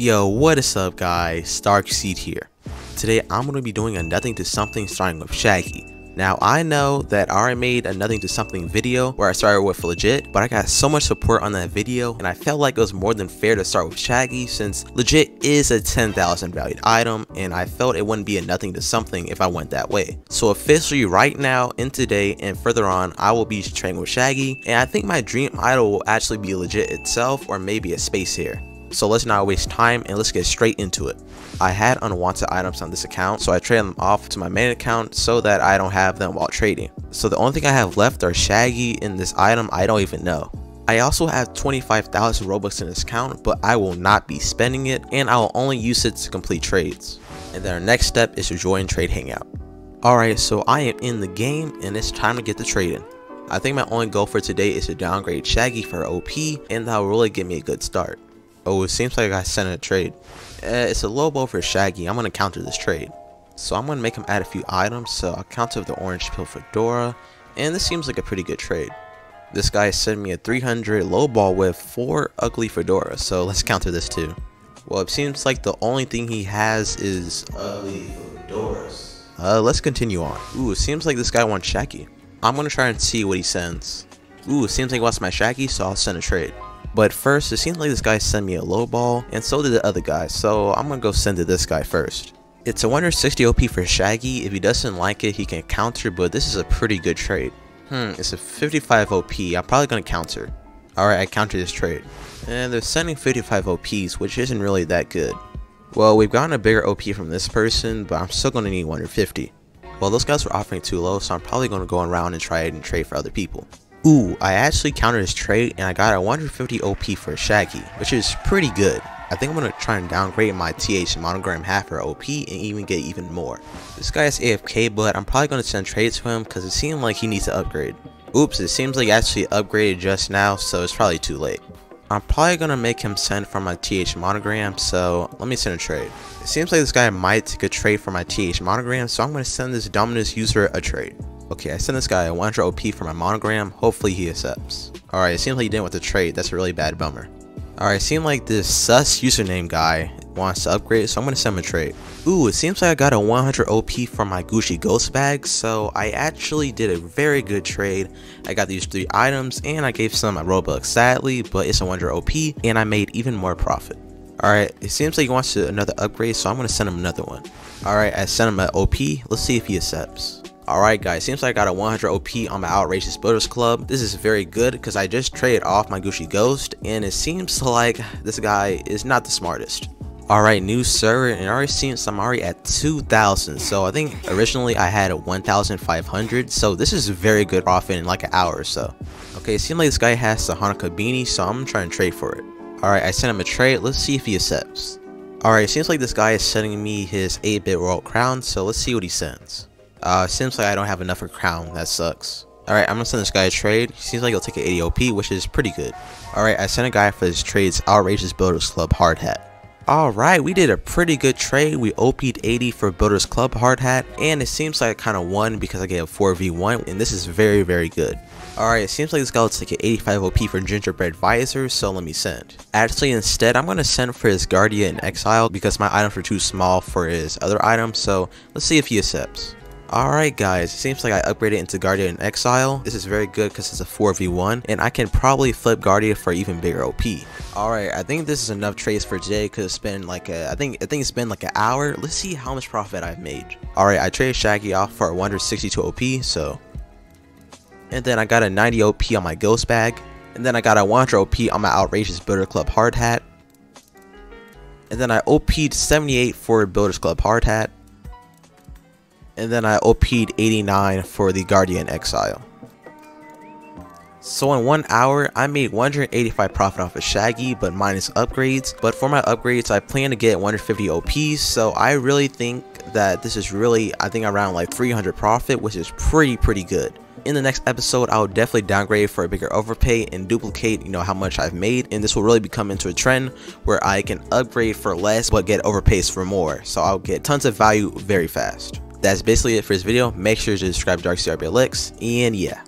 Yo, what is up guys, DarkSeed here. Today I'm going to be doing a nothing to something starting with Shaggy. Now I know that I made a nothing to something video where I started with Legit, but I got so much support on that video and I felt like it was more than fair to start with Shaggy since Legit is a 10,000 valued item and I felt it wouldn't be a nothing to something if I went that way. So officially right now and today and further on I will be trading with Shaggy, and I think my dream idol will actually be Legit itself or maybe a space here. So let's not waste time and let's get straight into it. I had unwanted items on this account, so I traded them off to my main account so that I don't have them while trading. So the only thing I have left are Shaggy and this item I don't even know. I also have 25,000 Robux in this account, but I will not be spending it and I will only use it to complete trades. And then our next step is to join Trade Hangout. Alright, so I am in the game and it's time to get to trading. I think my only goal for today is to downgrade Shaggy for OP and that will really give me a good start. Oh, it seems like I sent in a trade. It's a low ball for Shaggy. I'm going to counter this trade. So I'm going to make him add a few items. So I'll counter the orange pill fedora. And this seems like a pretty good trade. This guy sent me a 300 low ball with 4 ugly fedoras. So let's counter this too. Well, it seems like the only thing he has is ugly fedoras. Let's continue on. Ooh, it seems like this guy wants Shaggy. I'm going to try and see what he sends. Ooh, it seems like he wants my Shaggy. So I'll send a trade. But first, it seems like this guy sent me a low ball, and so did the other guy, so I'm gonna go send to this guy first. It's a 160 OP for Shaggy. If he doesn't like it, he can counter, but this is a pretty good trade. It's a 55 OP, I'm probably gonna counter. Alright, I countered this trade. And they're sending 55 OPs, which isn't really that good. Well, we've gotten a bigger OP from this person, but I'm still gonna need 150. Well, those guys were offering too low, so I'm probably gonna go around and try it and trade for other people. Ooh, I actually countered his trade and I got a 150 OP for Shaggy, which is pretty good. I think I'm going to try and downgrade my TH monogram half for OP and even get even more. This guy is AFK, but I'm probably going to send trades to him because it seemed like he needs to upgrade. Oops, it seems like he actually upgraded just now, so it's probably too late. I'm probably going to make him send for my TH monogram, so let me send a trade. It seems like this guy might take a trade for my TH monogram, so I'm going to send this Dominus user a trade. Okay, I sent this guy a 100 OP for my monogram. Hopefully he accepts. Alright, it seems like he didn't want the trade. That's a really bad bummer. Alright, it seems like this sus username guy wants to upgrade, so I'm going to send him a trade. Ooh, it seems like I got a 100 OP for my Gucci ghost bag, so I actually did a very good trade. I got these 3 items, and I gave some my Robux, sadly, but it's a 100 OP, and I made even more profit. Alright, it seems like he wants another upgrade, so I'm going to send him another one. Alright, I sent him an OP. Let's see if he accepts. Alright guys, seems like I got a 100 OP on my Outrageous Builders Club. This is very good because I just traded off my Gucci Ghost and it seems like this guy is not the smartest. Alright, new server, and it already seems I'm already at 2,000. So I think originally I had a 1,500. So this is very good profit in like an hour or so. Okay, it seems like this guy has the Hanukkah beanie, so I'm trying to trade for it. Alright, I sent him a trade. Let's see if he accepts. Alright, seems like this guy is sending me his 8-bit Royal Crown. So let's see what he sends. Seems like I don't have enough for crown. That sucks. Alright, I'm gonna send this guy a trade. Seems like he'll take an 80 OP, which is pretty good. Alright, I sent a guy for this trade's Outrageous Builders Club hard hat. Alright, we did a pretty good trade. We OP'd 80 for Builders Club hard hat, and it seems like I kind of won because I gave a 4v1, and this is very, very good. Alright, it seems like this guy will take an 85 OP for Gingerbread Visor, so let me send. Actually, instead, I'm going to send for his Guardian in Exile because my items are too small for his other items, so let's see if he accepts. Alright guys, it seems like I upgraded into Guardia in Exile. This is very good because it's a 4v1 and I can probably flip Guardia for even bigger OP. Alright, I think this is enough trades for today because it's been like I think it's been like an hour. Let's see how much profit I've made. Alright, I traded Shaggy off for a 162 OP, so. And then I got a 90 OP on my ghost bag. And then I got a 100 OP on my Outrageous Builder Club hard hat. And then I OP'd 78 for Builders Club hard hat. And then I OP'd 89 for the Guardian Exile. So in 1 hour, I made 185 profit off of Shaggy, but minus upgrades. But for my upgrades, I plan to get 150 OPs. So I really think that this is really, I think around like 300 profit, which is pretty good. In the next episode, I will definitely downgrade for a bigger overpay and duplicate, you know, how much I've made. And this will really become into a trend where I can upgrade for less, but get overpays for more. So I'll get tons of value very fast. That's basically it for this video. Make sure to subscribe to DarkCRBLX, and yeah.